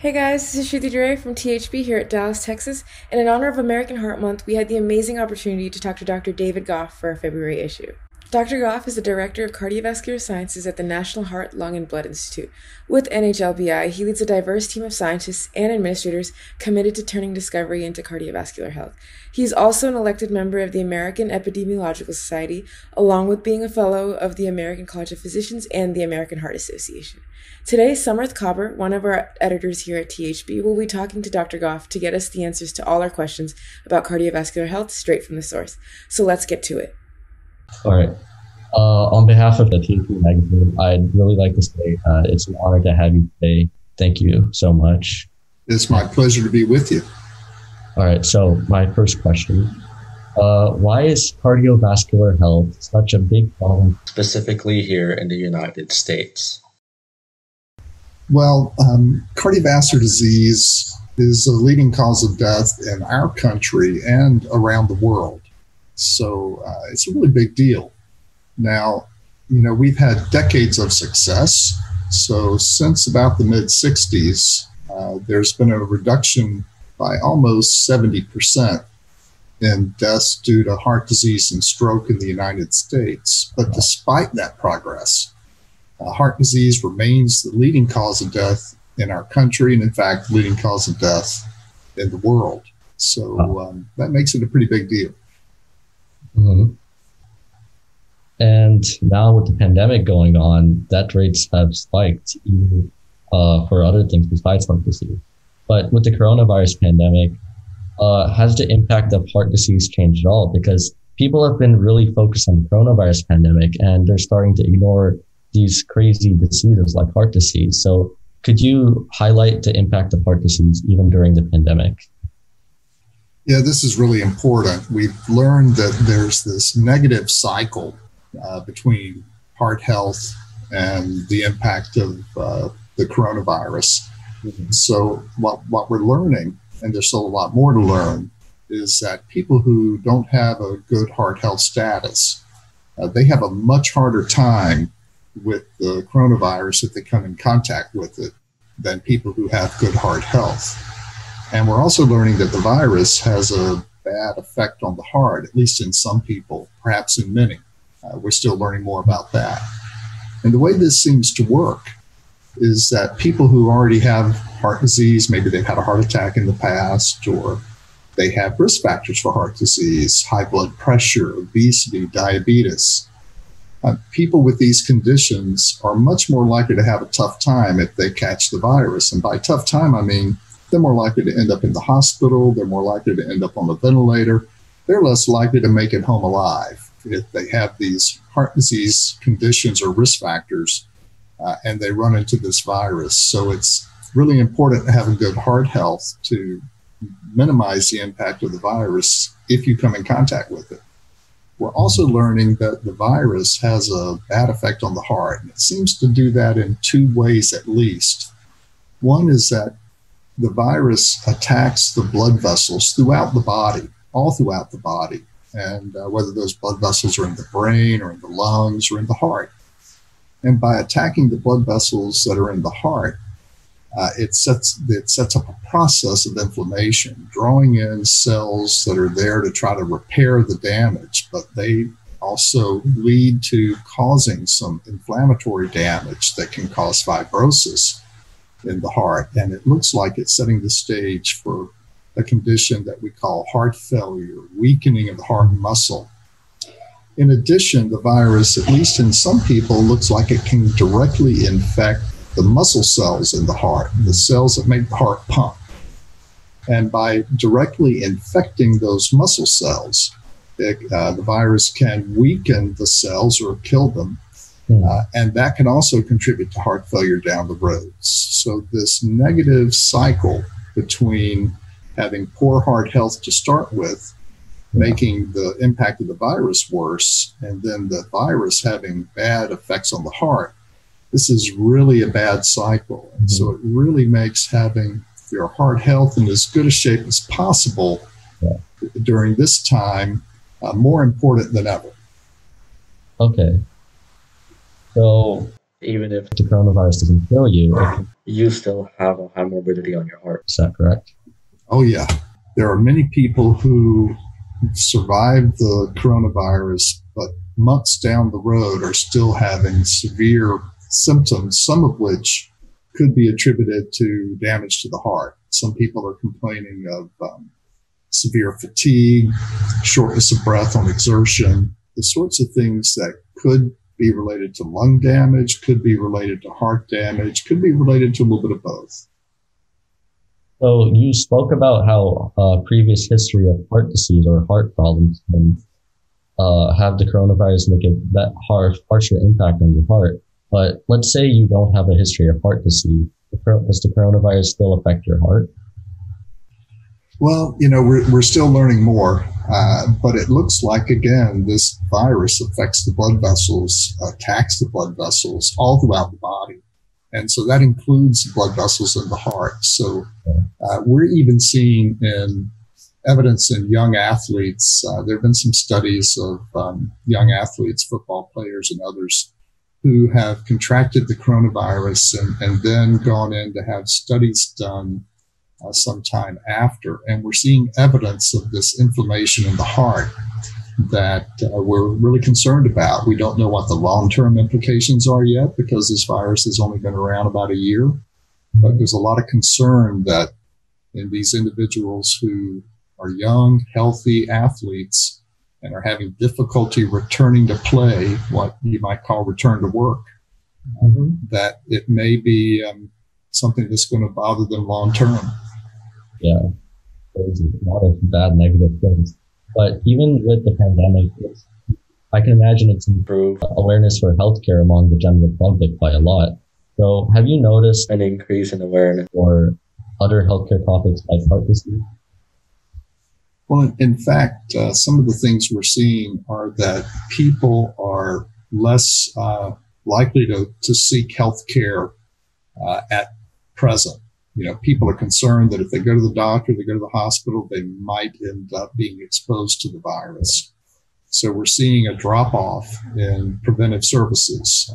Hey guys, this is Shruti Dure from THB here at Dallas, Texas, and in honor of American Heart Month, we had the amazing opportunity to talk to Dr. David Goff for our February issue. Dr. Goff is the Director of Cardiovascular Sciences at the National Heart, Lung, and Blood Institute. With NHLBI, he leads a diverse team of scientists and administrators committed to turning discovery into cardiovascular health. He is also an elected member of the American Epidemiological Society, along with being a fellow of the American College of Physicians and the American Heart Association. Today, Samarth Kabbur, one of our editors here at THB, will be talking to Dr. Goff to get us the answers to all our questions about cardiovascular health straight from the source. So let's get to it. All right. On behalf of the THB magazine, I'd really like to say it's an honor to have you today. Thank you so much. It's my pleasure to be with you. All right. So my first question, why is cardiovascular health such a big problem, specifically here in the United States? Well, cardiovascular disease is a leading cause of death in our country and around the world. So it's a really big deal. Now, you know, we've had decades of success. So since about the mid-'60s, there's been a reduction by almost 70% in deaths due to heart disease and stroke in the United States. But despite that progress, heart disease remains the leading cause of death in our country, and in fact, the leading cause of death in the world. So that makes it a pretty big deal. Mm-hmm. And now with the pandemic going on, that rates have spiked even for other things besides heart disease. But with the coronavirus pandemic, has the impact of heart disease changed at all? Because people have been really focused on the coronavirus pandemic and they're starting to ignore these crazy diseases like heart disease. So could you highlight the impact of heart disease even during the pandemic? Yeah, this is really important. We've learned that there's this negative cycle between heart health and the impact of the coronavirus. Mm-hmm. So what we're learning, and there's still a lot more to learn, is that people who don't have a good heart health status, they have a much harder time with the coronavirus if they come in contact with it than people who have good heart health. And we're also learning that the virus has a bad effect on the heart, at least in some people, perhaps in many. We're still learning more about that. And the way this seems to work is that people who already have heart disease, maybe they've had a heart attack in the past, or they have risk factors for heart disease, high blood pressure, obesity, diabetes. People with these conditions are much more likely to have a tough time if they catch the virus. And by tough time, I mean, they're more likely to end up in the hospital. They're more likely to end up on a ventilator. They're less likely to make it home alive if they have these heart disease conditions or risk factors and they run into this virus. So it's really important to have a good heart health to minimize the impact of the virus if you come in contact with it. We're also learning that the virus has a bad effect on the heart. And it seems to do that in two ways at least. One is that the virus attacks the blood vessels throughout the body, all throughout the body, and whether those blood vessels are in the brain or in the lungs or in the heart. And by attacking the blood vessels that are in the heart, it sets up a process of inflammation, drawing in cells that are there to try to repair the damage, but they also lead to causing some inflammatory damage that can cause fibrosis in the heart. And it looks like it's setting the stage for a condition that we call heart failure, weakening of the heart muscle. In addition, the virus, at least in some people, looks like it can directly infect the muscle cells in the heart, the cells that make the heart pump. And by directly infecting those muscle cells, the virus can weaken the cells or kill them. And that can also contribute to heart failure down the road. So this negative cycle between having poor heart health to start with, making the impact of the virus worse, and then the virus having bad effects on the heart, this is really a bad cycle. And so it really makes having your heart health in as good a shape as possible during this time more important than ever. Okay. So even if the coronavirus doesn't kill you, you still have a high morbidity on your heart. Is that correct? Oh, yeah. There are many people who survived the coronavirus, but months down the road are still having severe symptoms, some of which could be attributed to damage to the heart. Some people are complaining of severe fatigue, shortness of breath on exertion, the sorts of things that could be related to lung damage, could be related to heart damage, could be related to a little bit of both. So you spoke about how previous history of heart disease or heart problems can have the coronavirus make a harsher impact on your heart. But let's say you don't have a history of heart disease. Does the coronavirus still affect your heart? Well, you know, we're still learning more, but it looks like, again, this virus affects the blood vessels, attacks the blood vessels all throughout the body. And so that includes the blood vessels in the heart. So we're even seeing in evidence in young athletes, there have been some studies of young athletes, football players and others, who have contracted the coronavirus and then gone in to have studies done sometime after. And we're seeing evidence of this inflammation in the heart that we're really concerned about. We don't know what the long-term implications are yet because this virus has only been around about a year. But there's a lot of concern that in these individuals who are young, healthy athletes and are having difficulty returning to play, what you might call return to work, that it may be something that's going to bother them long term. Yeah, there's a lot of bad negative things. But even with the pandemic, I can imagine it's improved awareness for healthcare among the general public by a lot. So have you noticed an increase in awareness for other healthcare topics like heart disease? Well, in fact, some of the things we're seeing are that people are less likely to seek healthcare at present. You know, people are concerned that if they go to the doctor, they go to the hospital, they might end up being exposed to the virus. So we're seeing a drop-off in preventive services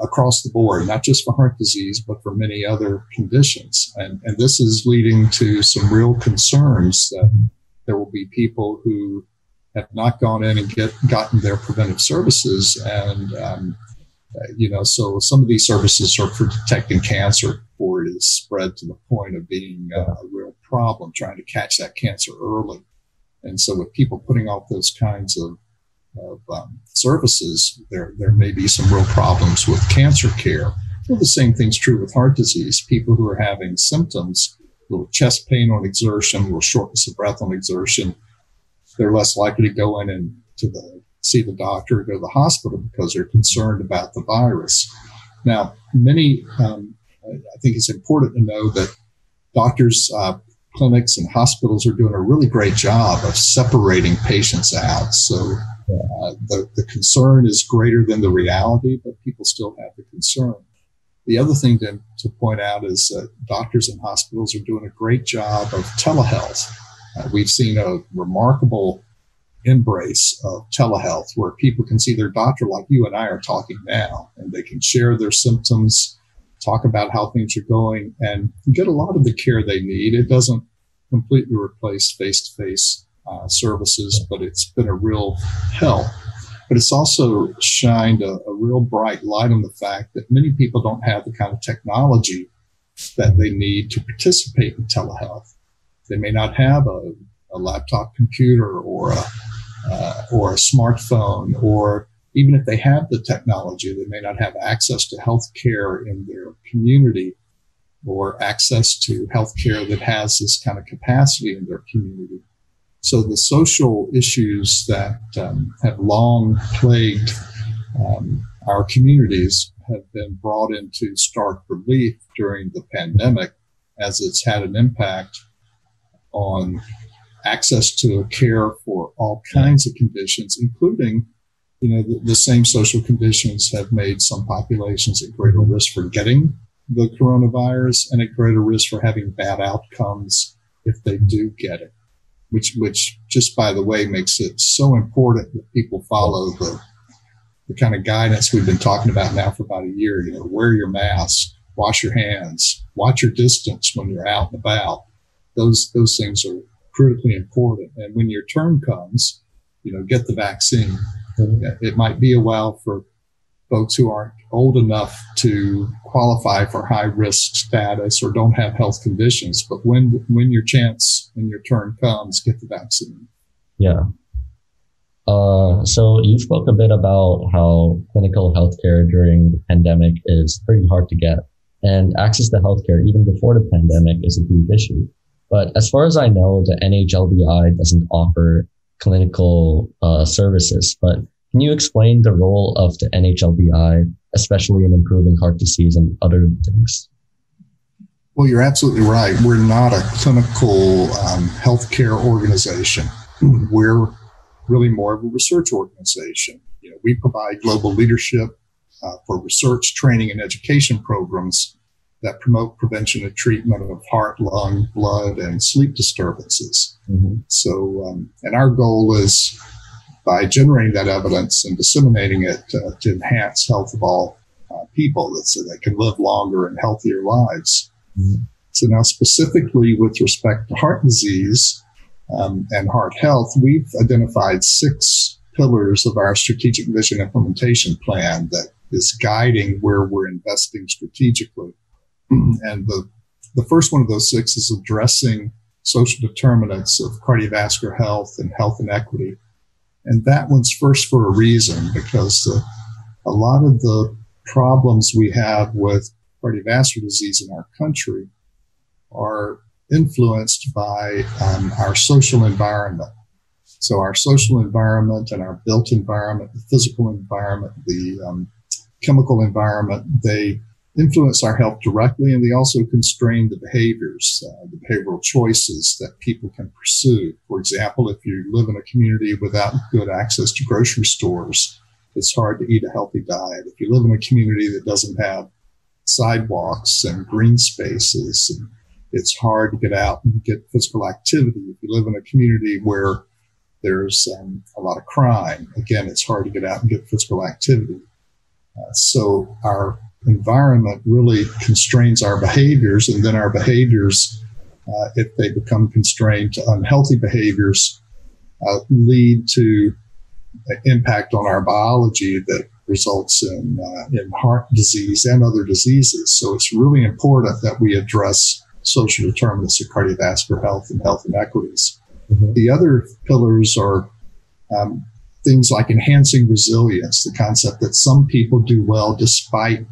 across the board, not just for heart disease, but for many other conditions. And this is leading to some real concerns that there will be people who have not gone in and gotten their preventive services. And, you know, so some of these services are for detecting cancer, or it is spread to the point of being a real problem, trying to catch that cancer early. And so with people putting off those kinds of services, there may be some real problems with cancer care. Well, the same thing's true with heart disease. People who are having symptoms, a little chest pain on exertion, a little shortness of breath on exertion, they're less likely to go in and see the doctor or go to the hospital because they're concerned about the virus. Now, many, I think it's important to know that doctors, clinics, and hospitals are doing a really great job of separating patients out. So the concern is greater than the reality, but people still have the concern. The other thing to point out is that doctors and hospitals are doing a great job of telehealth. We've seen a remarkable embrace of telehealth where people can see their doctor like you and I are talking now, and they can share their symptoms, talk about how things are going, and get a lot of the care they need. It doesn't completely replace face-to-face services, but it's been a real help. But it's also shined a real bright light on the fact that many people don't have the kind of technology that they need to participate in telehealth. They may not have a laptop computer or a smartphone, or even if they have the technology, they may not have access to health care in their community, or access to health care that has this kind of capacity in their community. So the social issues that have long plagued our communities have been brought into stark relief during the pandemic, as it's had an impact on access to care for all kinds of conditions, including, you know, the same social conditions have made some populations at greater risk for getting the coronavirus and at greater risk for having bad outcomes if they do get it. Which just by the way, makes it so important that people follow the the kind of guidance we've been talking about now for about a year. You know, wear your mask, wash your hands, watch your distance when you're out and about. Those things are critically important. And when your turn comes, you know, get the vaccine. It might be a while for folks who aren't old enough to qualify for high risk status or don't have health conditions, but when your chance and your turn comes, get the vaccine. Yeah. So you spoke a bit about how clinical healthcare during the pandemic is pretty hard to get, and access to healthcare even before the pandemic is a huge issue. But as far as I know, the NHLBI doesn't offer clinical services. But can you explain the role of the NHLBI, especially in improving heart disease and other things? Well, you're absolutely right. We're not a clinical healthcare organization. We're really more of a research organization. You know, we provide global leadership for research, training, and education programs that promote prevention and treatment of heart, lung, blood, and sleep disturbances. Mm-hmm. So, and our goal is, by generating that evidence and disseminating it to enhance health of all people so they can live longer and healthier lives. Mm-hmm. So now specifically with respect to heart disease and heart health, we've identified 6 pillars of our strategic vision implementation plan that is guiding where we're investing strategically. Mm-hmm. And the first one of those 6 is addressing social determinants of cardiovascular health and health inequity. And that one's first for a reason, because a lot of the problems we have with cardiovascular disease in our country are influenced by our social environment. So our social environment and our built environment, the physical environment, the chemical environment, they influence our health directly, and they also constrain the behaviors, the behavioral choices that people can pursue. For example, if you live in a community without good access to grocery stores, it's hard to eat a healthy diet. If you live in a community that doesn't have sidewalks and green spaces, it's hard to get out and get physical activity. If you live in a community where there's a lot of crime, again, it's hard to get out and get physical activity. So our environment really constrains our behaviors, and then our behaviors, if they become constrained to unhealthy behaviors, lead to an impact on our biology that results in heart disease and other diseases. So it's really important that we address social determinants of cardiovascular health and health inequities. Mm-hmm. The other pillars are things like enhancing resilience, the concept that some people do well despite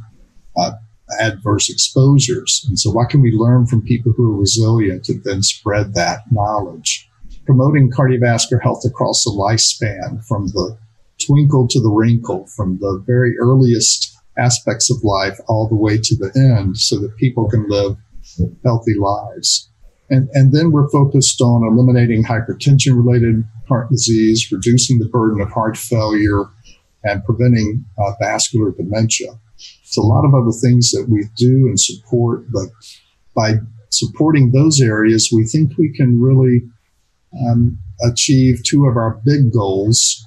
adverse exposures. And so what can we learn from people who are resilient and then spread that knowledge? Promoting cardiovascular health across the lifespan, from the twinkle to the wrinkle, from the very earliest aspects of life all the way to the end, so that people can live healthy lives. And then we're focused on eliminating hypertension-related heart disease, reducing the burden of heart failure, and preventing vascular dementia. It's a lot of other things that we do and support, but by supporting those areas, we think we can really achieve 2 of our big goals.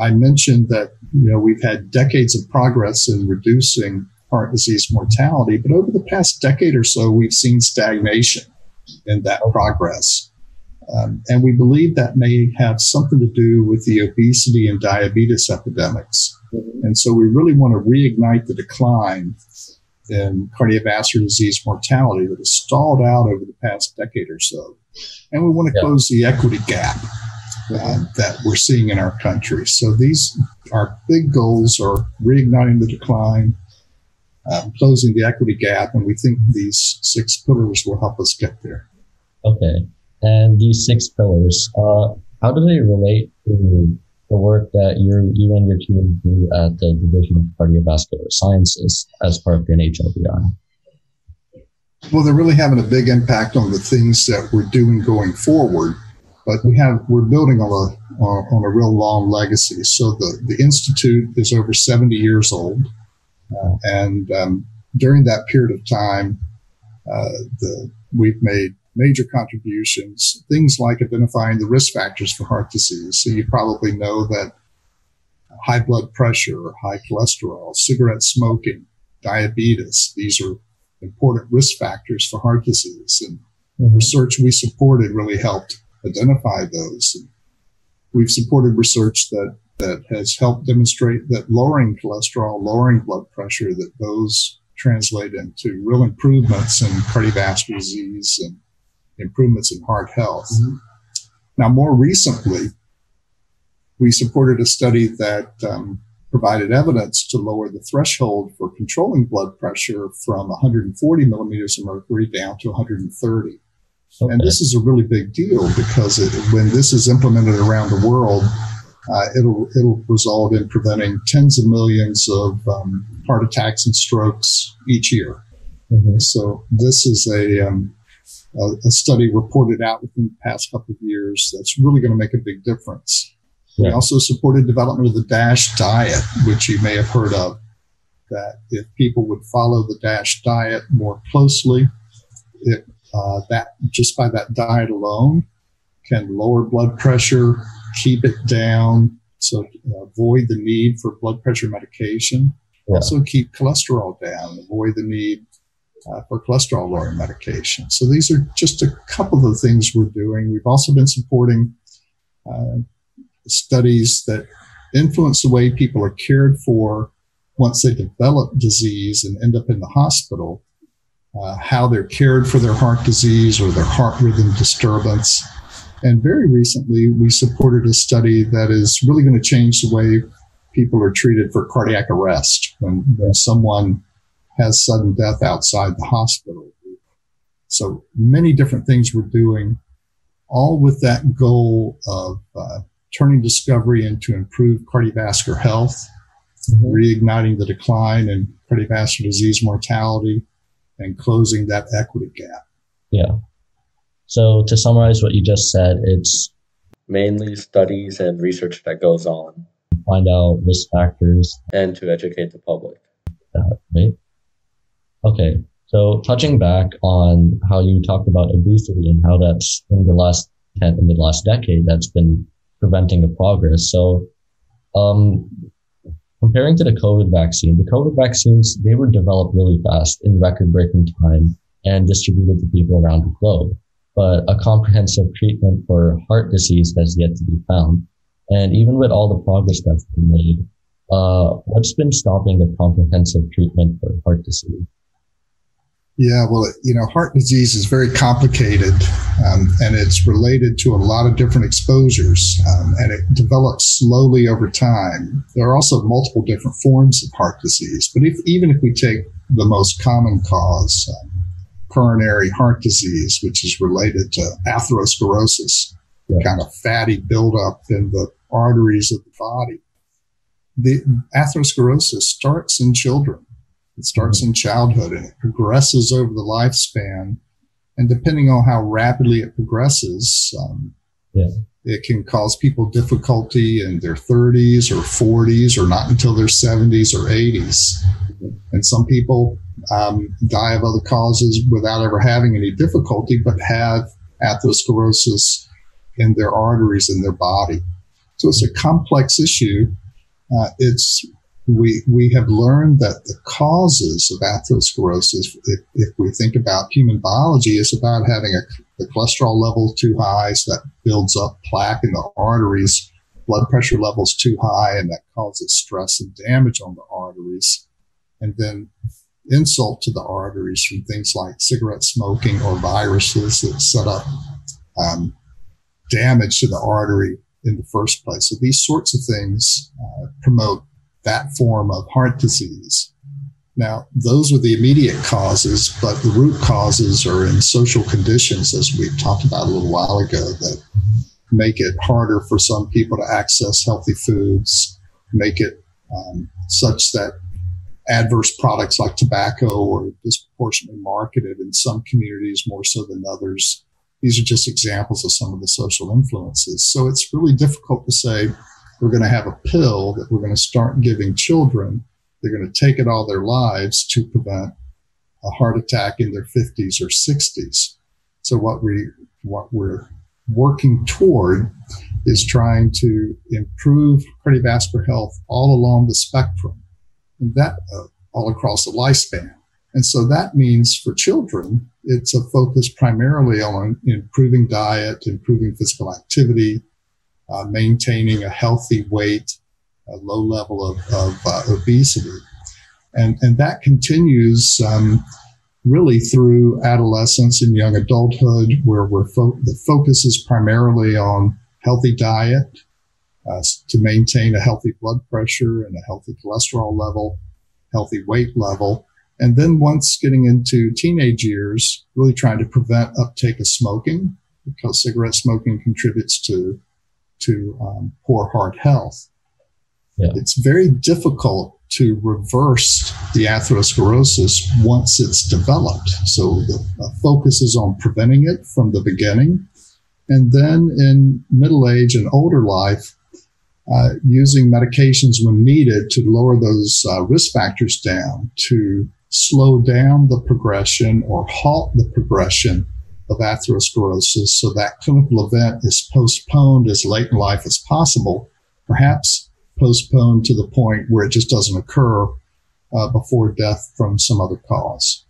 I mentioned that, you know, we've had decades of progress in reducing heart disease mortality, but over the past decade or so, we've seen stagnation in that progress. And we believe that may have something to do with the obesity and diabetes epidemics. And so we really want to reignite the decline in cardiovascular disease mortality that has stalled out over the past decade or so. And we want to close the equity gap that we're seeing in our country. So these, our big goals are reigniting the decline, closing the equity gap, and we think these 6 pillars will help us get there. Okay. And these 6 pillars, how do they relate to the work that you and your team do at the Division of Cardiovascular Sciences as part of the NHLBI? Well, they're really having a big impact on the things that we're doing going forward, but we're building on a real long legacy. So the Institute is over 70 years old. And during that period of time, we've made major contributions, things like identifying the risk factors for heart disease. So you probably know that high blood pressure or high cholesterol, cigarette smoking, diabetes. These are important risk factors for heart disease. And the research we supported really helped identify those. And we've supported research that has helped demonstrate that lowering cholesterol, lowering blood pressure, that those translate into real improvements in cardiovascular disease and improvements in heart health. Now, more recently, we supported a study that provided evidence to lower the threshold for controlling blood pressure from 140 millimeters of mercury down to 130. Okay. And this is a really big deal because when this is implemented around the world, it'll result in preventing tens of millions of heart attacks and strokes each year. So this is a study reported out within the past couple of years that's really going to make a big difference. We also supported development of the DASH diet, which you may have heard of, that if people would follow the DASH diet more closely, that just by that diet alone can lower blood pressure, keep it down, so avoid the need for blood pressure medication. Also keep cholesterol down, avoid the need for cholesterol-lowering medication. So these are just a couple of the things we're doing. We've also been supporting studies that influence the way people are cared for once they develop disease and end up in the hospital, how they're cared for their heart disease or their heart rhythm disturbance. And very recently, we supported a study that is really going to change the way people are treated for cardiac arrest when someone has sudden death outside the hospital. So many different things we're doing, all with that goal of turning discovery into improved cardiovascular health, reigniting the decline in cardiovascular disease mortality, and closing that equity gap. Yeah. So to summarize what you just said, it's mainly studies and research that goes on. Find out risk factors. And to educate the public. Right? Okay. So touching back on how you talked about obesity and how that's in the last decade, that's been preventing a progress. So comparing to the COVID vaccines, they were developed really fast in record-breaking time and distributed to people around the globe. But a comprehensive treatment for heart disease has yet to be found. And even with all the progress that's been made, what's been stopping a comprehensive treatment for heart disease? Yeah, well, heart disease is very complicated, and it's related to a lot of different exposures, and it develops slowly over time. There are also multiple different forms of heart disease, but even if we take the most common cause, coronary heart disease, which is related to atherosclerosis, the kind of fatty buildup in the arteries of the body. The atherosclerosis starts in children. It starts in childhood and it progresses over the lifespan. And depending on how rapidly it progresses, it can cause people difficulty in their 30s or 40s or not until their 70s or 80s. And some people die of other causes without ever having any difficulty, but have atherosclerosis in their arteries, in their body. So it's a complex issue. We have learned that the causes of atherosclerosis, if we think about human biology, is about having the cholesterol level too high, so that builds up plaque in the arteries, blood pressure levels too high, and that causes stress and damage on the arteries, and then insult to the arteries from things like cigarette smoking or viruses that set up damage to the artery in the first place. So these sorts of things promote that form of heart disease. Now, those are the immediate causes, but the root causes are in social conditions, as we talked about a little while ago, that make it harder for some people to access healthy foods, make it such that adverse products like tobacco are disproportionately marketed in some communities more so than others. These are just examples of some of the social influences. So it's really difficult to say, we're going to have a pill that we're going to start giving children. They're going to take it all their lives to prevent a heart attack in their 50s or 60s. So what we're working toward is trying to improve cardiovascular health all along the spectrum, and that all across the lifespan. And so that means for children, it's a focus primarily on improving diet, improving physical activity, maintaining a healthy weight, a low level of obesity. And that continues really through adolescence and young adulthood, where the focus is primarily on healthy diet, to maintain a healthy blood pressure and a healthy cholesterol level, healthy weight level. And then once getting into teenage years, really trying to prevent uptake of smoking, because cigarette smoking contributes to poor heart health. Yeah. It's very difficult to reverse the atherosclerosis once it's developed. So the focus is on preventing it from the beginning. And then in middle age and older life, using medications when needed to lower those risk factors down, to slow down the progression or halt the progression of atherosclerosis, so that clinical event is postponed as late in life as possible, perhaps postponed to the point where it just doesn't occur before death from some other cause.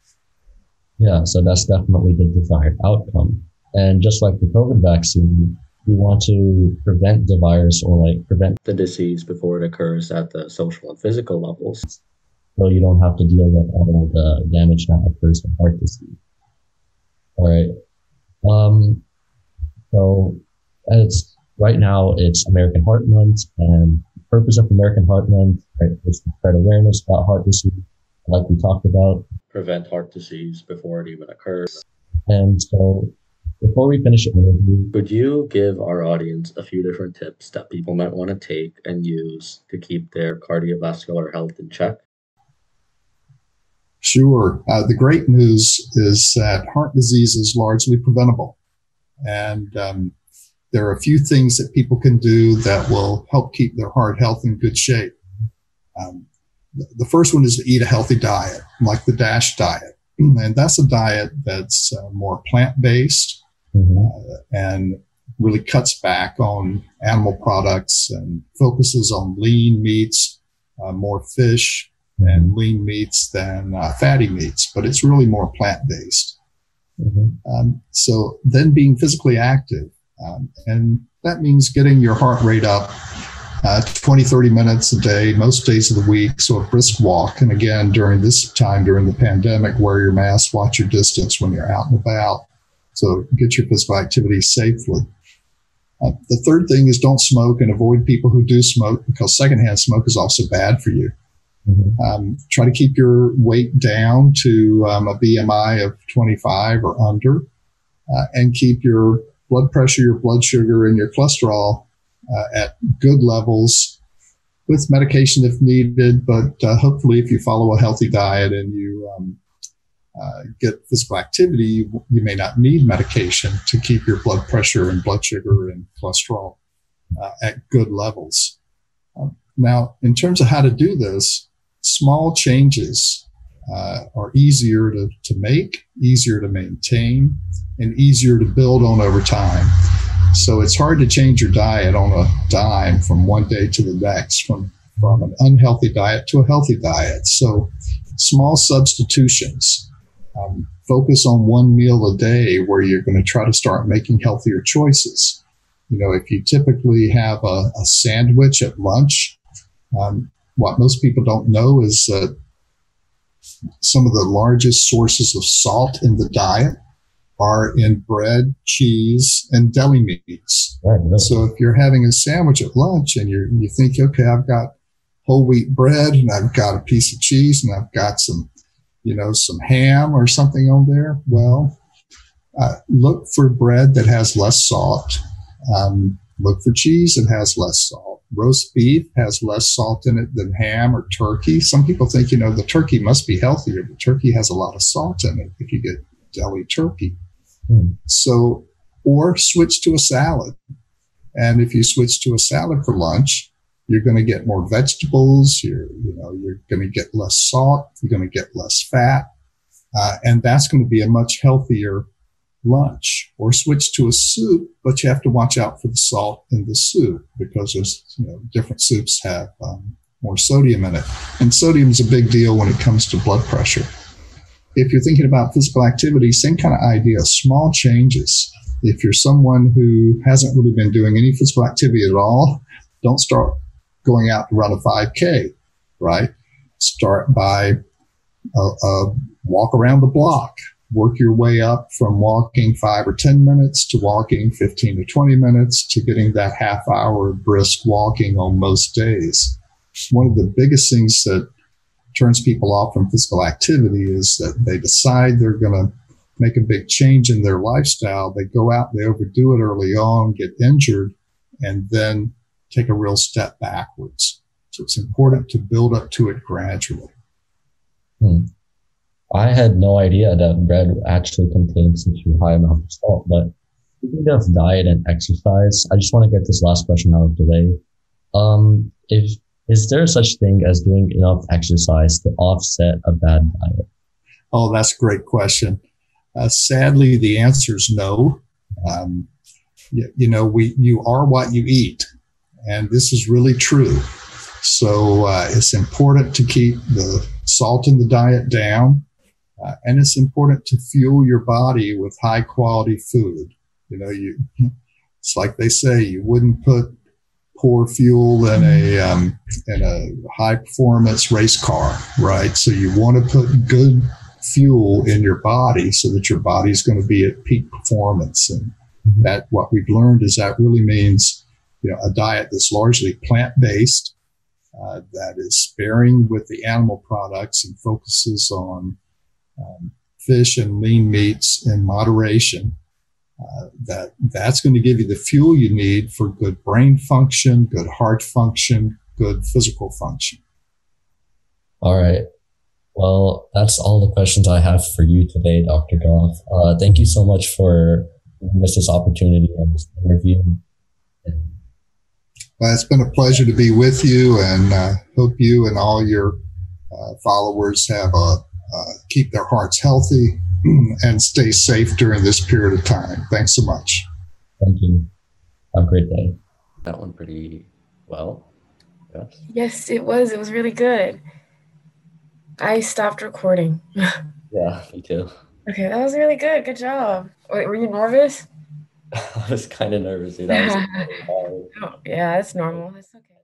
Yeah, so that's definitely the desired outcome. And just like the COVID vaccine, we want to prevent the virus, or like prevent the disease before it occurs at the social and physical levels, so you don't have to deal with all the damage that occurs from heart disease. All right. So it's right now it's American Heart Month, and the purpose of American Heart Month is to spread awareness about heart disease, like we talked about. Prevent heart disease before it even occurs. And so, before we finish the interview, could you give our audience a few different tips that people might want to take and use to keep their cardiovascular health in check? Sure. The great news is that heart disease is largely preventable. And there are a few things that people can do that will help keep their heart health in good shape. The first one is to eat a healthy diet, like the DASH diet. And that's a diet that's more plant-based. And really cuts back on animal products and focuses on lean meats, more fish and lean meats than fatty meats, but it's really more plant-based. So then being physically active, and that means getting your heart rate up 20-30 minutes a day, most days of the week, so a brisk walk. And again, during this time, during the pandemic, wear your mask, watch your distance when you're out and about. So get your physical activity safely. The third thing is don't smoke, and avoid people who do smoke, because secondhand smoke is also bad for you. Try to keep your weight down to a BMI of 25 or under, and keep your blood pressure, your blood sugar, and your cholesterol at good levels, with medication if needed. But hopefully if you follow a healthy diet and you get physical activity, you may not need medication to keep your blood pressure and blood sugar and cholesterol at good levels. Now, in terms of how to do this, small changes are easier to make, easier to maintain, and easier to build on over time. So it's hard to change your diet on a dime from one day to the next, from an unhealthy diet to a healthy diet. So small substitutions. Focus on one meal a day, where you're going to try to start making healthier choices. You know, if you typically have a sandwich at lunch, what most people don't know is that some of the largest sources of salt in the diet are in bread, cheese, and deli meats. So if you're having a sandwich at lunch and you think, okay, I've got whole wheat bread and I've got a piece of cheese and I've got some ham or something on there. Well, look for bread that has less salt. Look for cheese that has less salt. Roast beef has less salt in it than ham or turkey. Some people think, the turkey must be healthier, but turkey has a lot of salt in it if you get deli turkey. So, or switch to a salad. And if you switch to a salad for lunch, you're going to get more vegetables. You're going to get less salt. You're going to get less fat, and that's going to be a much healthier lunch, or switch to a soup, but you have to watch out for the salt in the soup because there's, different soups have more sodium in it. And sodium is a big deal when it comes to blood pressure. If you're thinking about physical activity, same kind of idea, small changes. If you're someone who hasn't really been doing any physical activity at all, don't start going out to run a 5K, right? Start by a walk around the block. Work your way up from walking 5 or 10 minutes to walking 15 to 20 minutes to getting that half hour brisk walking on most days. One of the biggest things that turns people off from physical activity is that they decide they're going to make a big change in their lifestyle. They go out, they overdo it early on, get injured, and then take a real step backwards. So it's important to build up to it gradually. I had no idea that bread actually contains such a high amount of salt, but speaking of diet and exercise, I just want to get this last question out of the way. Is there such thing as doing enough exercise to offset a bad diet? Oh, that's a great question. Sadly, the answer is no. You are what you eat, and this is really true. So it's important to keep the salt in the diet down, and it's important to fuel your body with high-quality food. It's like they say, you wouldn't put poor fuel in a high-performance race car, right? So you want to put good fuel in your body so that your body's going to be at peak performance. And that what we've learned is that really means a diet that's largely plant-based, that is sparing with the animal products and focuses on fish and lean meats in moderation. That's going to give you the fuel you need for good brain function, good heart function, good physical function. All right. Well, that's all the questions I have for you today, Dr. Goff. Thank you so much for giving us this opportunity and this interview. Well, it's been a pleasure to be with you, and hope you and all your followers have keep their hearts healthy and stay safe during this period of time. Thanks so much. Thank you. Have a great day. That went pretty well. Yes. Yes, it was. It was really good. I stopped recording. Yeah, me too. Okay, that was really good. Good job. Wait, were you nervous? I was kind of nervous. That was yeah, it's normal. It's okay.